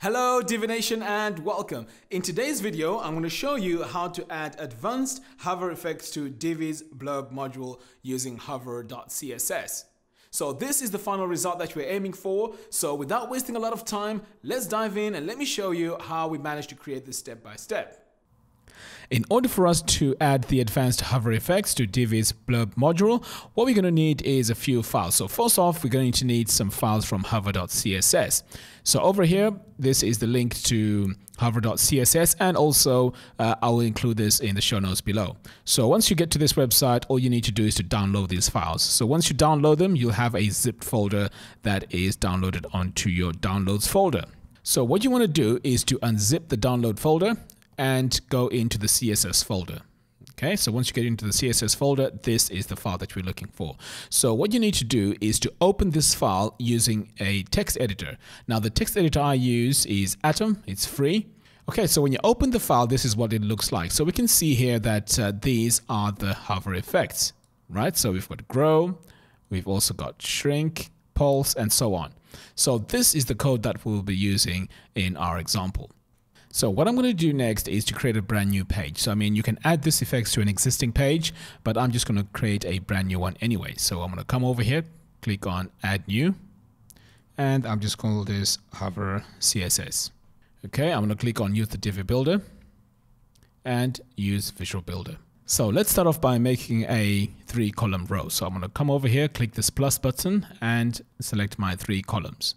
Hello Divination and welcome. In today's video, I'm going to show you how to add advanced hover effects to Divi's blurb module using Hover.css. So this is the final result that we're aiming for. So without wasting a lot of time, let's dive in and let me show you how we managed to create this step by step. In order for us to add the advanced hover effects to Divi's blurb module, what we're going to need is a few files. So first off, we're going to need some files from hover.css. So over here, this is the link to hover.css, and also I'll include this in the show notes below. So once you get to this website, all you need to do is to download these files. So once you download them, you'll have a zipped folder that is downloaded onto your downloads folder. So what you want to do is to unzip the download folder and go into the CSS folder. Okay, so once you get into the CSS folder, this is the file that we're looking for. So what you need to do is to open this file using a text editor. Now the text editor I use is Atom, it's free. Okay, so when you open the file, this is what it looks like. So we can see here that these are the hover effects, right? So we've got grow, we've also got shrink, pulse, and so on. So this is the code that we'll be using in our example. So what I'm going to do next is to create a brand new page. So I mean, you can add this effects to an existing page, but I'm just going to create a brand new one anyway. So I'm going to come over here, click on add new, and I'm just calling this hover CSS. Okay, I'm going to click on use the Divi builder and use visual builder. So let's start off by making a 3-column row. So I'm going to come over here, click this plus button and select my 3 columns.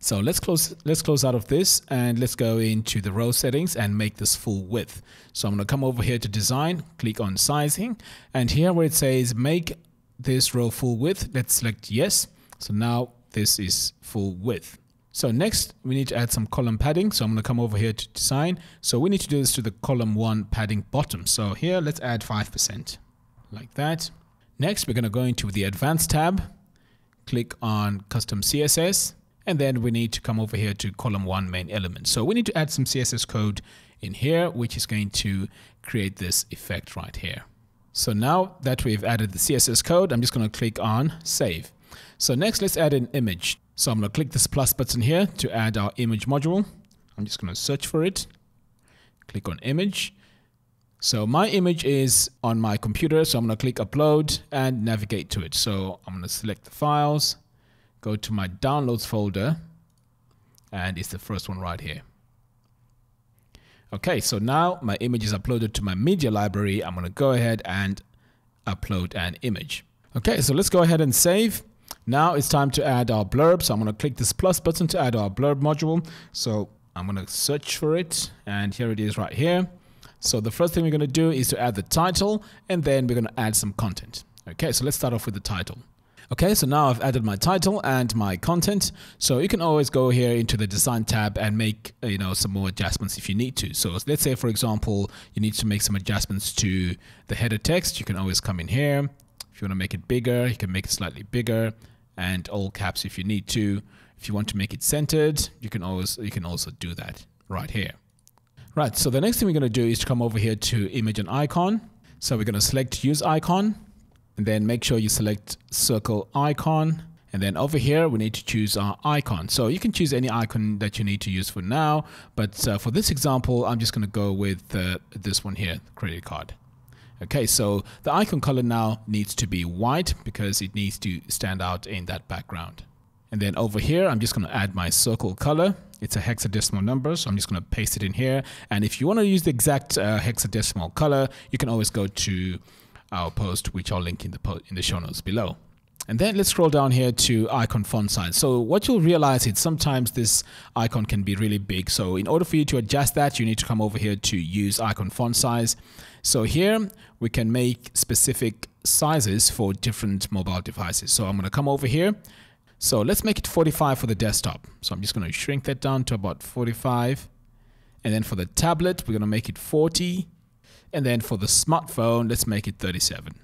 So let's close out of this and let's go into the row settings and make this full width. So I'm going to come over here to design, click on sizing, and here where it says make this row full width, let's select yes. So now this is full width. So next we need to add some column padding. So I'm going to come over here to design. So we need to do this to the column 1 padding bottom. So here let's add 5% like that. Next we're going to go into the advanced tab, click on custom CSS. And then we need to come over here to column 1 main element. So we need to add some CSS code in here, which is going to create this effect right here. So now that we've added the CSS code, I'm just going to click on save. So next, let's add an image. So I'm going to click this plus button here to add our image module. I'm just going to search for it. Click on image. So my image is on my computer. So I'm going to click upload and navigate to it. So I'm going to select the files. Go to my downloads folder, and it's the first one right here. Okay, so now my image is uploaded to my media library. I'm going to go ahead and upload an image. Okay, so let's go ahead and save. Now it's time to add our blurb. So I'm going to click this plus button to add our blurb module. So I'm going to search for it, and here it is right here. So the first thing we're going to do is to add the title, and then we're going to add some content. Okay, so let's start off with the title. Okay, so now I've added my title and my content. So you can always go here into the design tab and make, you know, some more adjustments if you need to. So let's say, for example, you need to make some adjustments to the header text. You can always come in here. If you want to make it bigger, you can make it slightly bigger, and all caps if you need to. If you want to make it centered, you can also do that right here. Right, so the next thing we're going to do is to come over here to image and icon. So we're going to select use icon. And then make sure you select circle icon. And then over here, we need to choose our icon. So you can choose any icon that you need to use for now. But for this example, I'm just going to go with this one here, credit card. Okay, so the icon color now needs to be white because it needs to stand out in that background. And then over here, I'm just going to add my circle color. It's a hexadecimal number, so I'm just going to paste it in here. And if you want to use the exact hexadecimal color, you can always go to our post, which I'll link in the show notes below. And then let's scroll down here to icon font size. So what you'll realize is sometimes this icon can be really big. So in order for you to adjust that, you need to come over here to use icon font size. So here we can make specific sizes for different mobile devices. So I'm going to come over here. So let's make it 45 for the desktop. So I'm just going to shrink that down to about 45. And then for the tablet, we're going to make it 40. And then for the smartphone, let's make it 37.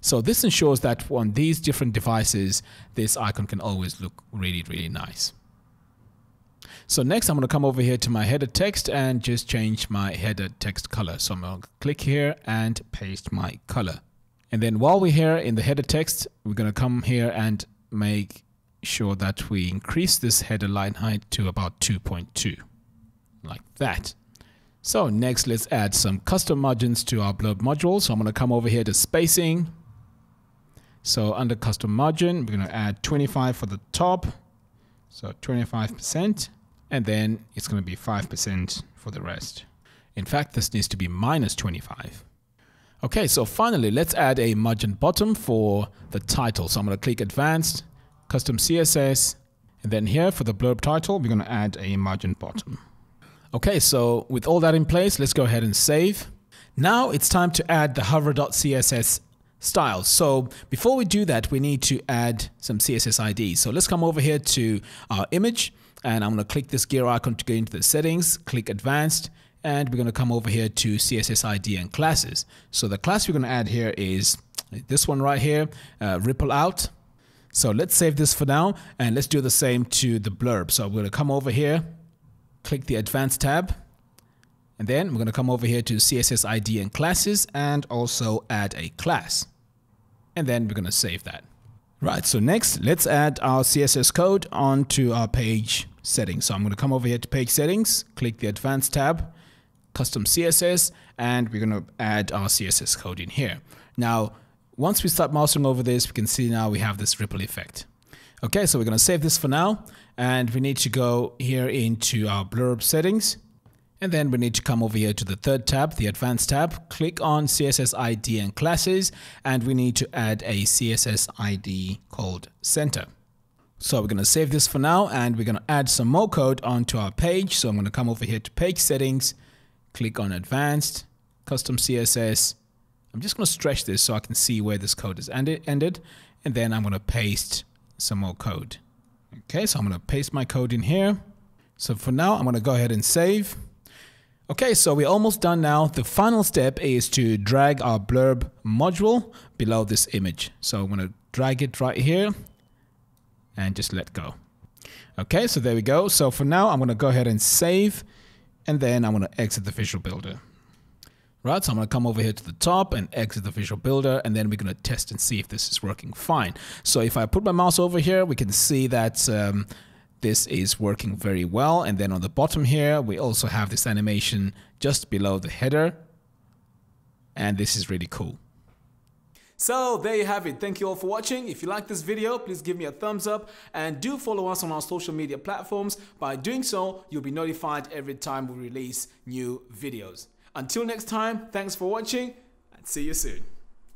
So this ensures that on these different devices, this icon can always look really, really nice. So next, I'm going to come over here to my header text and just change my header text color. So I'm going to click here and paste my color. And then while we're here in the header text, we're going to come here and make sure that we increase this header line height to about 2.2, like that. So next, let's add some custom margins to our blurb module. So I'm going to come over here to spacing. So under custom margin, we're going to add 25 for the top, so 25%, and then it's going to be 5% for the rest. In fact, this needs to be minus 25. Okay, so finally, let's add a margin bottom for the title. So I'm going to click Advanced, Custom CSS, and then here for the blurb title, we're going to add a margin bottom. Okay, so with all that in place, let's go ahead and save. Now it's time to add the hover.css style. So before we do that, we need to add some CSS IDs. So let's come over here to our image, and I'm going to click this gear icon to go into the settings, click Advanced, and we're going to come over here to CSS ID and classes. So the class we're going to add here is this one right here, Ripple Out. So let's save this for now, and let's do the same to the blurb. So we're going to come over here, click the Advanced tab, and then we're going to come over here to CSS ID and classes, and also add a class. And then we're going to save that. Right, so next, let's add our CSS code onto our page settings. So I'm going to come over here to page settings, click the Advanced tab, Custom CSS, and we're going to add our CSS code in here. Now, once we start mousing over this, we can see now we have this ripple effect. Okay, so we're going to save this for now, and we need to go here into our blurb settings, and then we need to come over here to the third tab, the Advanced tab, click on CSS ID and classes, and we need to add a CSS ID called center. So we're going to save this for now, and we're going to add some more code onto our page. So I'm going to come over here to page settings, click on Advanced, Custom CSS. I'm just going to stretch this so I can see where this code has ended, and then I'm going to paste some more code. Okay, so I'm going to paste my code in here. So for now, I'm going to go ahead and save. Okay, so we're almost done now. The final step is to drag our blurb module below this image. So I'm going to drag it right here and just let go. Okay, so there we go. So for now, I'm going to go ahead and save, and then I'm going to exit the visual builder. Right, so I'm going to come over here to the top and exit the visual builder, and then we're going to test and see if this is working fine. So if I put my mouse over here, we can see that this is working very well. And then on the bottom here, we also have this animation just below the header, and this is really cool. So there you have it. Thank you all for watching. If you like this video, please give me a thumbs up, and do follow us on our social media platforms. By doing so, you'll be notified every time we release new videos. Until next time, thanks for watching, and see you soon.